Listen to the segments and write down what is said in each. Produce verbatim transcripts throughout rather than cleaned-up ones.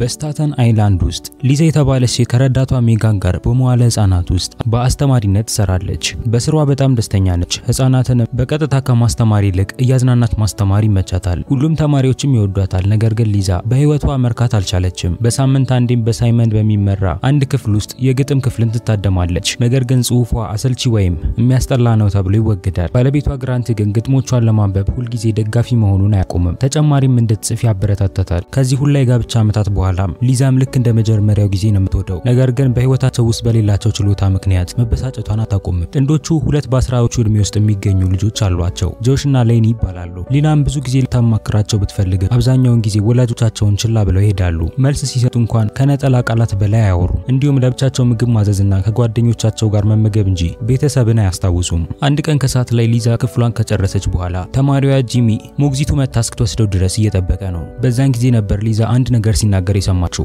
بستاتن آیلند است. لیزه تبایل شکرداتو میگن گرب و معالز آنات است. با استمارینت سرالج. بس رو بتم دستنیانج. هز آناتن بکت تا کم استماریلک یازنانات ماستماری مچاتال. کلم تماریوچی میوداتال نگرگل لیزه. به هیوت و آمریکاتال چالچم. بس همین تندیم بس هیمن به میمره. اند کفلوست یکتام کفلنت تادمالج. نگرگن سوف و عسل چیویم. میاسترلانو تبلی وقدر. بالا بیت و گرانتی گنگت موچال لمان به پول گیزی دگافی مهونو نکوم. تجمعاری من دست فی عبرتات تاتال. کازی هولایگاب چامتات وعلام لیزام لکن دمجر مراجعین متوده. نگرگن به وقت توسط بلیلا چالو تامک نیات مبسات اتانا تاکم. اندوچو خودت باس را چور میوست میگنیولجو چالو آچو. جوش نالینی بالالو. لینام بزوجی تام مکراتچو بتفرلگ. ابزانیان گیزی ولادو چاچون چلا بلوی دالو. ملسیسی تونکان کنات علاق علت بلای اورو. اندیوم لب چاچو مگم ماززنن کقدرنیو چاچو گرم مگبنجی. بیت سبب نیاست وزوم. اندکان کسات لیزا کفلان کچرسچ بوحالا. تماریو جیمی مغزیتو متاسک توسط درسیت بکنو. بزنگزی نبر لیزا اند نگرسی نگ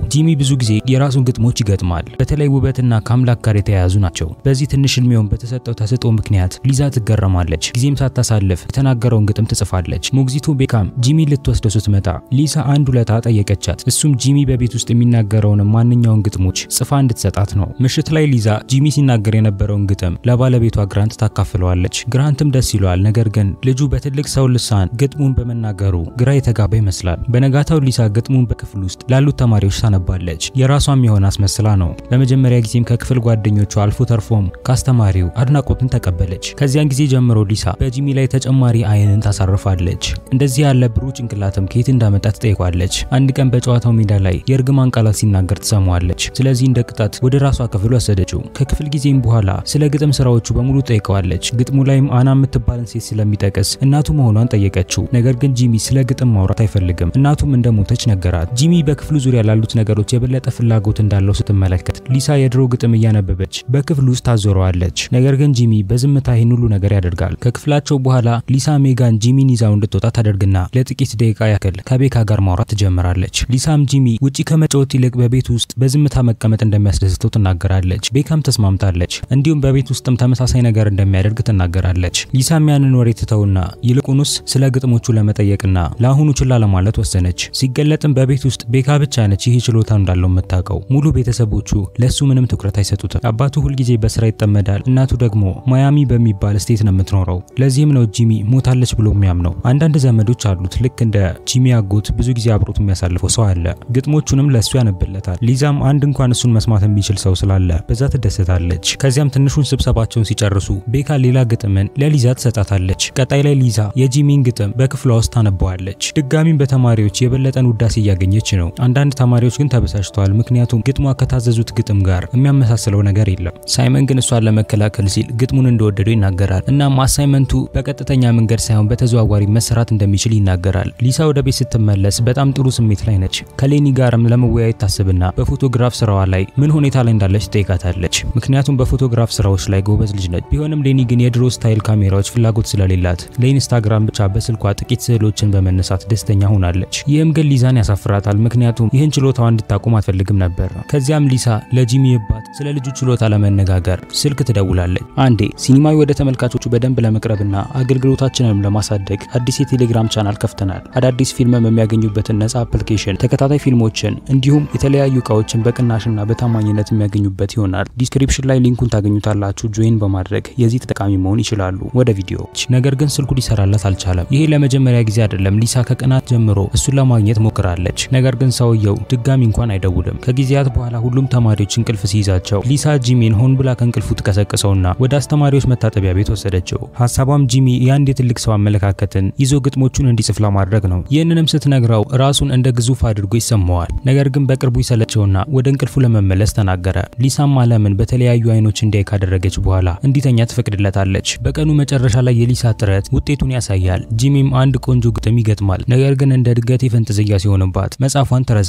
جیمی بزوجی یاراسون گت موچی گت مال. بتله و بتن ناکاملا کارت اعزون آچو. بازیت نشل میام بتسات و تسات و مکنیات. لیزات گرمالج. گزیم سات تسالف. تناگرون گتم تسفالج. مغزیتو بکم. جیمی لطوس دوست متا. لیزا آن دولتات ایکچات. اسوم جیمی به بیتوست می ناگرون مان نیان گت موچ. سفان دسات آتنو. مشتله لیزا جیمی سی ناگرین برون گتم. لبالا بیتو گرانت تا کافلوالج. گرانتم دسیلوال نگرگن. لجو بتلک سولسان. گتمون به من ناگرو. گرایت گابه مثلا. بنگات و لیزا گتمون بکفلوست. لالو تماریوش سان بالج یاراسوام میهوناس مثلانو لمجمریا گزیم که کفل گوادنیوچو الفو ترفوم کاستماریو ادناقوتن تقبلج کزیان گزی جمرو لیسا بجیمی لای تجماری عینن تصرفالج اندزی یاله بروچن کلاتم کیت اندامت تطیقوالج اند کن بچواتو میدالای یرگمان قالا سیناگر تسموالج ስለዚህ እንደቅጣት ወደ ራሷ ከፍሉ ወሰደችው ከክፍል ጊዜም በኋላ ስለ ግጥም ስራዎቹ በሙሉ ጠይቀዋለች ግጥሙ ላይም አና የምትባልን ሴት ስለሚጠቀስ እናቱ መሆኗን ጠየቀችው ነገር ግን ጂሚ ስለ ግጥም ማውራት አይፈልግም እናቱም እንደሞተች ነገራት ጂሚ በክፍሉ ዙሪያ ላሉት ነገሮች የበለጠ ፍላጎት እንዳለው ስትመለከት ሊሳ የድሮ ግጥም እያነበበች በክፍሉ ውስጥ ታዞረዋለች ነገር ግን ጂሚ በዝምታ ይህን ሁሉ ነገር ያደርጋል ከክፍላቸው በኋላ ሊሳ ሜጋን ጂሚን ይዛው እንድትወጣ ታደርግና ለጥቂት ደቂቃ ያከል ከቤካ ጋር ማውራት ትጀምራለች ሊሳም ጂሚ ውጪ ከመጫወት ይልቅ በቤት ውስጥ በዝምታ መቀመጥ እንደሚያስደስተው ትናገራለች ቤካም ተስማምታለች እንዲሁም በቤት ውስጥም ተመሳሳይ ነገር እንደሚያደርግ ትናገራለች ሊሳም ያንን ወሬ ትተውና ይልቁንስ ስለ ግጥሞቹ ለመጠየቅና ለአሁኑ ችላ ለማለት ወሰነች ሲገለጥም በቤት ውስጥ ቤካ ብቻ ነች ይህ ችሎታ እንዳለው መታቀው ሙሉ ቤተሰቦቹ ለሱ ምንም ትኩረት አይሰጡትም አባቱ ሁሉ ጊዜ በስራ ይጠመዳል እናቱ ደግሞ ማያሚ በሚባል ስቴት ነው የምትኖረው ለዚህም ነው ጂሚ ሞታለች ብሎ የሚያምነው አንዳንድ ዘመዶች አሉት ልክ እንደ ጂሚ አጎት ብዙ ጊዜ አብሮት የሚያሳልፈው ሰው አለ ግጥሞቹንም ለሱ ያነብለታል ሊዛም አንድ እንኳን እሱን መስማት የሚችል ሰው ስላለ በዛ ትደሰታለች ከዚያም ትንሹን ስብሰባቸውን ሲጨርሱ ቤካ ሌላ ግጥምን ለሊዛ ተሰጣታለች ቀጣይ ላይ ሊዛ የጂሚን ግጥም በክፍሏ ውስጥ ታነባዋለች ድጋሚም በተማሪዎች የበለጠን ውዳሴ እያገኘች ነው አንዳንድ ተማሪዎች ግን ተበሳጭተዋል ምክንያቱም ግጥሙ አከታዘዙት ግጥም ጋር የሚያመሳስለው ነገር የለም ሳይመን ግን እሷን ለመከላከል ሲል ግጥሙን እንደወደደው ይናገራል እና ማሳይመንቱ በቀጥተኛ መንገድ ሳይሆን በተዘዋዋሪ መስራት እንደሚችል ይናገራል ሊሳ ወደ ቤት ስትመለስ በጣም ጥሩ ስሜት ላይ ነች ከሌኒ ጋርም ለመወያየት ታስብና በፎቶግራፍ ስራዋ ላይ ምን ሁኔታ ላይ እንዳለች ትጠይቃታለች ምክንያቱም በፎቶግራፍ ስራዎች ላይ ጎበዝ ልጅ ነች ቢሆንም ሌኒ ግን የድሮ ስታይል ካሜራዎች ፍላጎት ስለሌላት ለኢንስታግራም ብቻ በስልኳ ጥቂት ስዕሎችን በመነሳት ደስተኛ ሆናለች ይህም ግን ሊዛን ያሳፍራታል ምክንያቱም ይህን ችሎታው እንድታቆም አትፈልግም ነበር ከዚያም ሊሳ ለጂሚ ይባት ስለ ልጁ ችሎታ ለመነጋገር ስልክ ትደውላለች አንዴ ሲኒማዊ ወደ ተመልካቾቹ በደንብ ለመቅረብና አገልግሎታችንን ለማሳደግ አዲስ የቴሌግራም ቻናል ከፍተናል አዳዲስ ፊልምም የሚያገኙበትን ነፃ አፕሊኬሽን ተከታታይ ፊልሞችን እንዲሁም የተለያዩ ዕቃዎችን በቅናሽና በታማኝነት የሚያገኙበት ይሆናል ዲስክሪፕሽን ላይ ሊንኩን ታገኙታላችሁ ጆይን በማድረግ የዚህ ተጠቃሚ መሆን ይችላሉ ወደ ቪዲዮዎች ነገር ግን ስልኩ ሊሰራላት አልቻለም ይሄ ለመጀመሪያ ጊዜ አይደለም ሊሳ ከቀናት ጀምሮ እሱን ለማግኘት ሞክራለች ነገር ግን ሰው ድጋሚ እንኳን አይደውልም ከጊዜያት በኋላ ሁሉም ተማሪዎች እንቅልፍ ሲይዛቸው ሊሳ ጂሚን ሆን ብላ ከእንቅልፉ ተቀሰቀሰውና ወደ አስተማሪዎች መታጠቢያ ቤት ወሰደችው ሐሳቧም ጂሚ ያንዴ ትልቅ ሰው አመለካከትን ይዞ ግጥሞቹን እንዲጽፍ ለማድረግ ነው ይህንንም ስትነግራው ራሱን እንደ ግዙፍ አድርጎ ይሰማዋል ነገር ግን በቅርቡ ይሰለቸውና ወደ እንቅልፉ ለመመለስ ተናገረ ሊሳም አለምን በተለያዩ አይኖች እንዲያይ ካደረገች በኋላ እንዲተኛ ትፈቅድለታለች በቀኑ መጨረሻ ላይ የሊሳ ጥረት ውጤቱን ያሳያል ጂሚም አንድ ቆንጆ ግጥም ይገጥማል ነገር ግን እንደ ድገት ፈንጠዝያ ሲሆንባት መጻፏን ተረሳ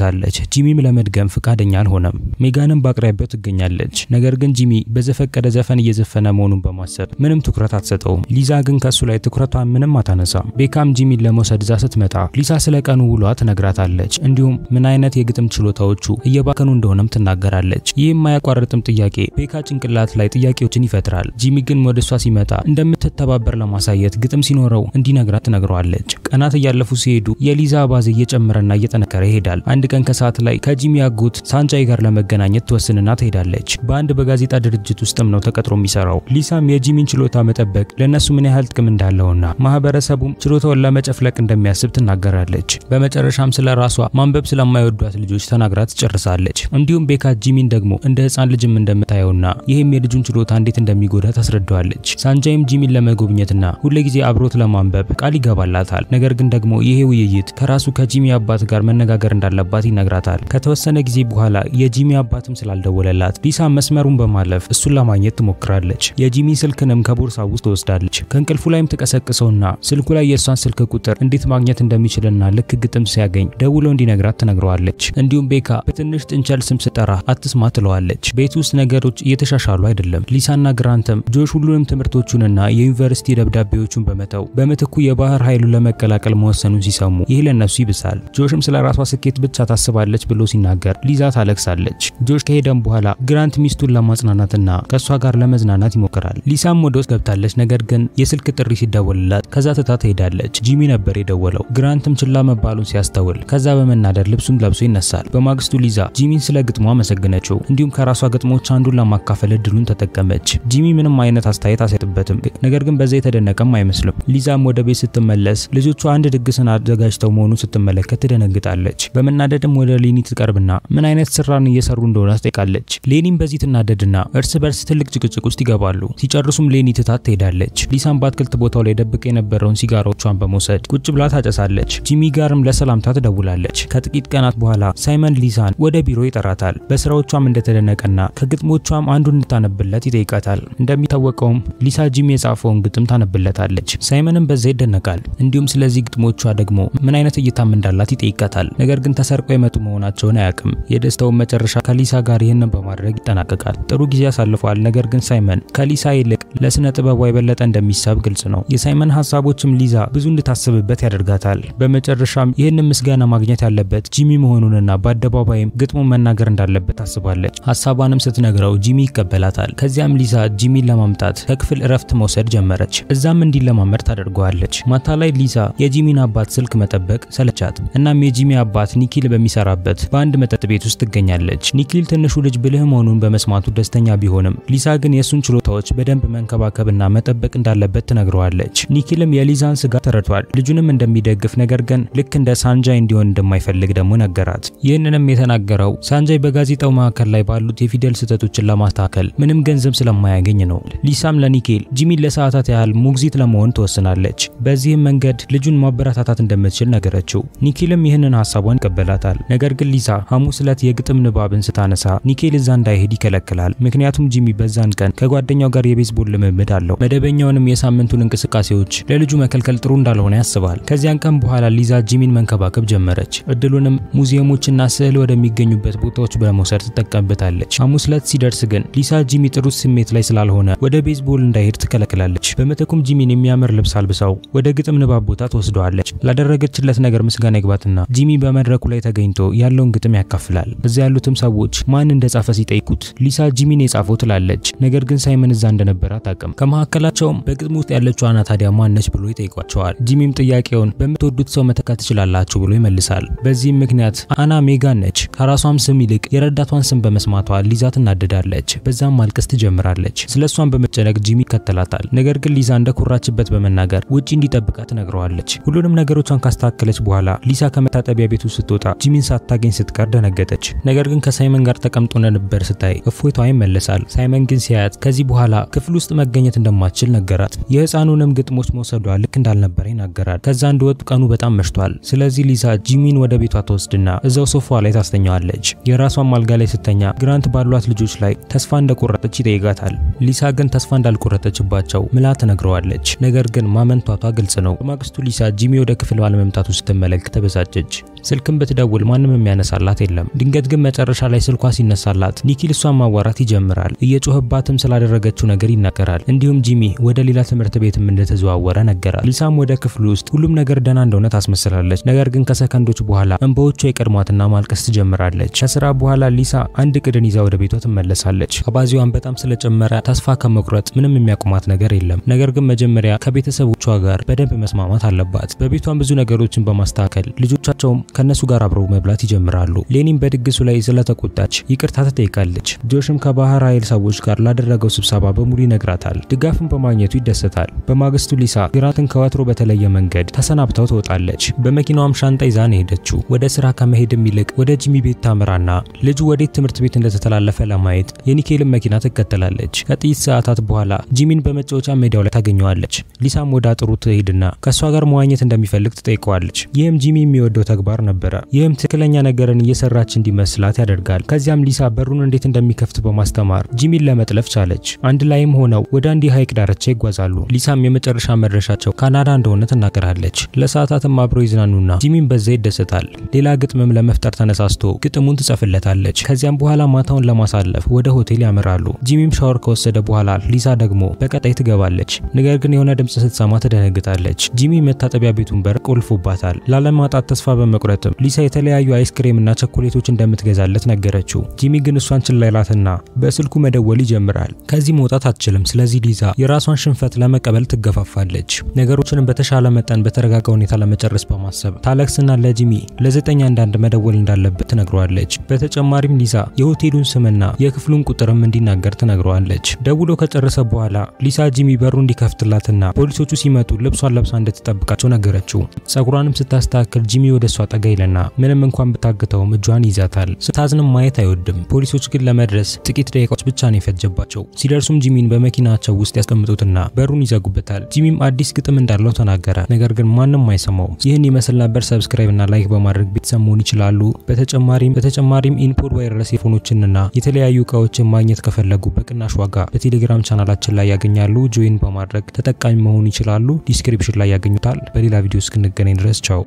ጂሚም ለመድገም ፍቃደኛ አልሆነም ሜጋንም ባቅራቢያው ትገኛለች ነገር ግን ጂሚ በዘፈቀደ ዘፈን እየዘፈነ መሆኑን በማሰብ ምንም ትኩረት አትሰጠውም ሊዛ ግን ከሱ ላይ ትኩረቷን ምንም አታነሳም ቤካም ጂሚን ለመውሰድ ዛ ስትመጣ ሊሳ ስለ ቀኑ ውሏ ትነግራታለች እንዲሁም ምን አይነት የግጥም ችሎታዎቹ እየባከኑ እንደሆነም ትናገራለች ይህም ማያቋርጥም ጥያቄ ቤካ ጭንቅላት ላይ ጥያቄዎችን ይፈጥራል ጂሚ ግን ወደሷ ሲመጣ እንደምትተባበር ለማሳየት ግጥም ሲኖረው እንዲነግራት ትነግረዋለች ቀናት እያለፉ ሲሄዱ የሊዛ ባዜ እየጨመረና እየጠነከረ ይሄዳል አንድ كان كسات لاي كجميع جود سانجاي غرلا مجنانية توسننا تهيدالج باند بجازيت أدرجت استمنو تكتر ميسراو ليسا ميجي من شلو تامت أبك لأن سمن هالت كمن دهلونا ما هبرة سبوم شلو تولا مج أفلك عند مياسبت نجارالج بمترش هم سلا راسوا من ببسلا ما يردوا الجوش تناجرات جرسالج عنديهم بيكا جيمين دعمو عندهس عن لجمن دم تايونا يه ميرجون شلو تاندي تندمي غورها تسردوالج سانجايم جيمين لما جوبنيتنا كل جزء أبروت لما من بب كالي قبالة ثال نجارن دعمو يه ويجيت كراسو كجيمي أبات كارمن نجارن دلباتي نجارال كتوسن جزء بحالا يجيمي أباتم سلال دولالات ليسا مسمرون بمالف السلا مانيت مكرالج يجيمي سلك نم كبر ساوس توسدالج كان كالفلايم تكسك سونا سلك لا يسان سلك كوتر عنديث مانيت عندمي شلنا لك قتم ساجين دولون دي نجارات نجارالج عنديهم بيكا بتنشت إنشال سمس ترى أتسمات لوالج بيتوس نجاروت يتشاشلو هيدلم ليسان نجارانتم جوش ولون تمرتوشوننا يونيفرسيتي دبدابيوشون بمتاو بمتكو يباهر هايلو لما كلاك الموسنون سيسامو يهلا النفسي بسال جوشم سلا راس واسكيت بتشات السبالج بلوسي نجار ليزات هالك سالج جوش كهيدم بحالا جرانت ميستول لما زناناتنا كسواجر لما زنانات مكرال ليسام مدوس قبتالج نجار جن يسلك تريسي دوللات كذات تات هيدالج جيمين بري دولو جرانتم شلا مبالون سياستول كذا بمن نادر لبسون لبسوي نسال بماجستو ليزا جيمين سلا قطمو مسجناتشو عندهم كراسوا قطمو تشاندو لما كافل درون تتكمج جيمين من ما ينتاستايت اسيتبتم نجار جن بزيت هدنك ما يمسلم ليزا مودبي ستملس لجوتو عند دغسنا አዘጋጅተው መሆኑ ስትመለከት ደነግጣለች በመናደድም ወደ ሌኒ ትቀርብና ምን አይነት ስራን እየሰሩ እንደሆነ አስጠይቃለች ሌኒም በዚህ ትናደድና እርስ በርስ ትልቅ ጭቅጭቅ ውስጥ ይገባሉ ሲጨርሱም ሌኒ ትታት ትሄዳለች ሊሳም ባትክልት ቦታው ላይ ደብቀ የነበረውን ሲጋሮቿን በመውሰድ ቁጭ ብላ ታጨሳለች ጂሚ ጋርም ለሰላምታ ትደውላለች ከጥቂት ቀናት በኋላ ሳይመን ሊሳን ወደ ቢሮ ይጠራታል በስራዎቿም እንደተደነቀና ከግጥሞቿም አንዱን ታነብለት ይጠይቃታል እንደሚታወቀውም ሊሳ ጂሚ የጻፈውን ግጥም ታነብለታለች ሳይመንም በዚህ ይደነቃል እንዲሁም ስለዚህ ግጥሞቿ ደግሞ ምን አይነት እይታም እንዳላት ይጠይቃታል ነገር ግን ተሰርቆ የመጡ መሆናቸውን አያውቅም የደስታው መጨረሻ ከሊሳ ጋር ይሄንን በማድረግ ይጠናቀቃል ጥሩ ጊዜ ያሳልፈዋል ነገር ግን ሳይመን ከሊሳ ይልቅ ለስነ ጥበብ የበለጠ እንደሚሳብ ግልጽ ነው የሳይመን ሐሳቦችም ሊዛ ብዙ እንድታስብበት ያደርጋታል በመጨረሻም ይሄንን ምስጋና ማግኘት ያለበት ጂሚ መሆኑንና በአደባባይም ግጥሙ መናገር እንዳለበት አስባለች ሐሳቧንም ስትነግረው ጂሚ ይቀበላታል ከዚያም ሊዛ ጂሚን ለማምጣት ከክፍል እረፍት መውሰድ ጀመረች እዛም እንዲለማመድ ታደርጓለች ማታ ላይ ሊዛ የጂሚን አባት ስልክ መጠበቅ ሰለቻት እና ሜጂሚ አባት ኒኪል በሚሰራበት በአንድ መጠጥ ቤት ውስጥ ትገኛለች ኒኪል ትንሹ ልጅ ብልህ መሆኑን በመስማቱ ደስተኛ ቢሆንም ሊሳ ግን የሱን ችሎታዎች በደንብ መንከባከብና መጠበቅ እንዳለበት ትነግረዋለች ኒኪልም የሊዛን ስጋ ተረድቷል ልጁንም እንደሚደግፍ ነገር ግን ልክ እንደ ሳንጃይ እንዲሆን እንደማይፈልግ ደግሞ ነገራት ይህንንም የተናገረው ሳንጃይ በጋዜጣው ማዕከል ላይ ባሉት የፊደል ስህተቶችን ለማስተካከል ምንም ገንዘብ ስለማያገኝ ነው ሊሳም ለኒኪል ጂሚ ለሰዓታት ያህል ሙግዚት ለመሆን ተወስናለች በዚህ መንገድ ልጁን ማበረታታት እንደም መችል ነገረችው ኒኪልም ይሄንን ሐሳቧን ቀበላታል ነገር ግን ሊሳ ሐሙስ ለት የግጥም ንባብን ስታነሳ ኒኪል እዛ እንዳይሄድ ይከለክላል ምክንያቱም ጂሚ በዛን ቀን ከጓደኛው ጋር የቤዝቦል ልምምድ አለው መደበኛውንም የሳምንቱን እንቅስቃሴዎች ለልጁ መከልከል ጥሩ እንዳልሆነ ያስባል ከዚያን ቀን በኋላ ሊዛ ጂሚን መንከባከብ ጀመረች እድሉንም ሙዚየሞችና ስዕል ወደሚገኙበት ቦታዎች በመውሰድ ተጠቀምበታለች ሐሙስ ለት ሲደርስ ግን ሊሳ ጂሚ ጥሩ ስሜት ላይ ስላልሆነ ወደ ቤዝቦል እንዳይሄድ ትከለክላለች በመተኩም ጂሚን የሚያምር ልብስ አልብሳው ወደ ግጥም ንባብ ቦታ ተወስደዋለች ያደረገችለት ነገር ምስጋና ይግባትና ጂሚ በመድረኩ ላይ ተገኝቶ ያለውን ግጥም ያካፍላል እዛ ያሉትም ሰዎች ማን እንደጻፈ ሲጠይቁት ሊሳ ጂሚን የጻፈው ትላለች ነገር ግን ሳይመን እዛ እንደነበረ አታውቅም ከመሐከላቸው በግጥም ውስጥ ያለችው አና ታዲያ ማን ነች ብሎ ይጠይቋቸዋል ጂሚም ጥያቄውን በምትወዱት ሰው መተካት ትችላላችሁ ብሎ ይመልሳል በዚህ ምክንያት አና ሜጋን ነች ከራሷም ስም ይልቅ የረዳቷን ስም በመስማቷ ሊዛ ትናደዳለች በዛም ማልቀስ ትጀምራለች ስለሷን በመጨነቅ ጂሚ ይከተላታል ነገር ግን ሊዛ እንደኩራችበት በመናገር ውጪ እንዲጠብቃት ነግረዋለች ሁሉንም ነገሮች ካስተካከለች በኋላ ሊሳ ከመታጠቢያ ቤቱ ስትወጣ ጂሚን ሳታገኝ ስትቀር ደነገጠች ነገር ግን ከሳይመን ጋር ተቀምጦ ነበር ስታይ እፎይታው ይመለሳል ሳይመን ግን ሲያያት ከዚህ በኋላ ክፍል ውስጥ መገኘት እንደማትችል ነገራት የህፃኑንም ግጥሞች መውሰዷ ልክ እንዳልነበረ ይናገራል ከዛ እንደወጡ ቀኑ በጣም መሽቷል ስለዚህ ሊሳ ጂሚን ወደ ቤቷ ተወስድና እዛው ሶፋ ላይ ታስተኛዋለች የራሷን አልጋ ላይ ስተኛ ግራንት ባሏት ልጆች ላይ ተስፋ እንደቆረጠች ይጠይቃታል ሊሳ ግን ተስፋ እንዳልቆረጠችባቸው ምላት ነግረዋለች ነገር ግን ማመንቷቷ ግልጽ ነው ማክስቱ ሊሳ ጂሚ ወደ ክፍል ለመምጣቱ ስትመለከት ተበሳጨች ስልክም በትደውል ማንም የሚያነሳላት የለም ድንገት ግን መጨረሻ ላይ ስልኳ ሲነሳላት ኒኪል እሷን ማዋራት ይጀምራል እየጮህባትም ስላደረገችው ነገር ይናገራል እንዲሁም ጂሚ ወደ ሌላ ትምህርት ቤትም እንደተዘዋወረ ነገራል ሊሳም ወደ ክፍሉ ውስጥ ሁሉም ነገር ደና እንደሆነ ታስመስላለች ነገር ግን ከሰከንዶች በኋላ እንባዎቿ ይቀድሟትና ማልቀስ ትጀምራለች ከስራ በኋላ ሊሳ አንድ ቅድን ይዛ ወደ ቤቷ ትመለሳለች አባዚዋን በጣም ስለጨመረ ተስፋ ከመቁረጥ ምንም የሚያቆማት ነገር የለም ነገር ግን መጀመሪያ ከቤተሰቦቿ ጋር በደንብ መስማማት አለባት በቤቷም ብዙ ነገሮችን በማስተካከል ልጆቻቸው ከነሱ ጋር አብሮ አብረው መብላት ይጀምራሉ። ሌኒን በድግሱ ላይ ስለተቆጣች ይቅርታ ተጠይቃለች። ጆሽም ከባህር ኃይል ሰዎች ጋር ላደረገው ስብሰባ በሙሉ ይነግራታል። ድጋፍን በማግኘቱ ይደሰታል። በማግስቱ ሊሳ ግራትን ከወትሮ በተለየ መንገድ ተሰናብታው ተወጣለች። በመኪናዋም ሻንጣ ይዛ ነው ሄደችው። ወደ ስራ ከመሄድም ይልቅ ወደ ጂሚ ቤት ታመራና ልጁ ወደ ትምህርት ቤት እንደተተላለፈ ለማየት የኒኬልን መኪና ተከተላለች። ከጥቂት ሰዓታት በኋላ ጂሚን በመጫወቻ ሜዳው ላይ ታገኘዋለች። ሊሳም ወደ አጥሩ ትሄድና ከሷ ጋር መዋኘት እንደሚፈልግ ትጠይቀዋለች። ይሄም ጂሚ የሚወደው ተግባር ነበር። ይሄም ትክክለኛ ነገርን እየሰራች እንዲመስላት ያደርጋል። ከዚያም ሊሳ በሩን እንዴት እንደሚከፍት በማስተማር ጂሚን ለመጥለፍ ቻለች። አንድ ላይም ሆነው ወደ አንድ ሀይቅ ዳርቻ ይጓዛሉ። ሊሳም የመጨረሻ መድረሻቸው ካናዳ እንደሆነ ትናገራለች። ለሰዓታትም አብረው ይዝናኑና ጂሚን በዛ ይደሰታል። ሌላ ግጥምም ለመፍጠር ተነሳስቶ ግጥሙን ትጽፍለታለች። ከዚያም በኋላ ማታውን ለማሳለፍ ወደ ሆቴል ያመራሉ። ጂሚም ሻወር ከወሰደ በኋላ ሊሳ ደግሞ በቀጣይ ትገባለች። ነገር ግን የሆነ ድምጽ ስትሰማ ተደነግጣለች። ጂሚ መታጠቢያ ቤቱን በር ቆልፎባታል። ላለማጣት ተስፋ በመቁረጥም ሊሳ የተለያዩ አይስክሬምና ቸኮሌቶች እንደምትገዛለት ነገረችው። ጂሚ ግን እሷን ችላ ይላትና በስልኩ መደወል ይጀምራል። ከዚህ መውጣት አትችልም። ስለዚህ ሊዛ የራሷን ሽንፈት ለመቀበል ትገፋፋለች። ነገሮችንም በተሻለ መጠን በተረጋጋ ሁኔታ ለመጨረስ በማሰብ ታለክስና ለጂሚ ለዘጠኝ አንዳንድ መደወል እንዳለበት ትነግረዋለች። በተጨማሪም ሊዛ የሆቴሉን ስምና የክፍሉን ቁጥርም እንዲናገር ትነግረዋለች። ደውሎ ከጨረሰ በኋላ ሊሳ ጂሚ በሩ እንዲከፍትላትና ፖሊሶቹ ሲመጡ ልብሷን ለብሳ እንደተጠብቃቸው ነገረችው። ጸጉሯንም ስታስተካክል ጂሚ ወደሷ ጠጋ ይለና ምንም እንኳን በታገተው እጇን ይዛታል። ስታዝንም ማየት አይወድም። ፖሊሶች ግን ለመድረስ ጥቂት ደቂቃዎች ብቻ ነው የፈጀባቸው። ሲደርሱም ጂሚን በመኪናቸው ውስጥ ያስቀምጡትና በሩን ይዘጉበታል። ጂሚም አዲስ ግጥም እንዳለው ተናገረ። ነገር ግን ማንም አይሰማው። ይህን ይመስል ነበር። ሰብስክራይብ እና ላይክ በማድረግ ቤተሰብ መሆን ይችላሉ። በተጨማሪም በተጨማሪም ኢንፖድ ዋይርለስ ፎኖችንና የተለያዩ እቃዎችን ማግኘት ከፈለጉ በቅናሽ ዋጋ በቴሌግራም ቻናላችን ላይ ያገኛሉ። ጆይን በማድረግ ተጠቃሚ መሆን ይችላሉ። ዲስክሪፕሽን ላይ ያገኙታል። በሌላ ቪዲዮ እስክንገናኝ ድረስ ቻው።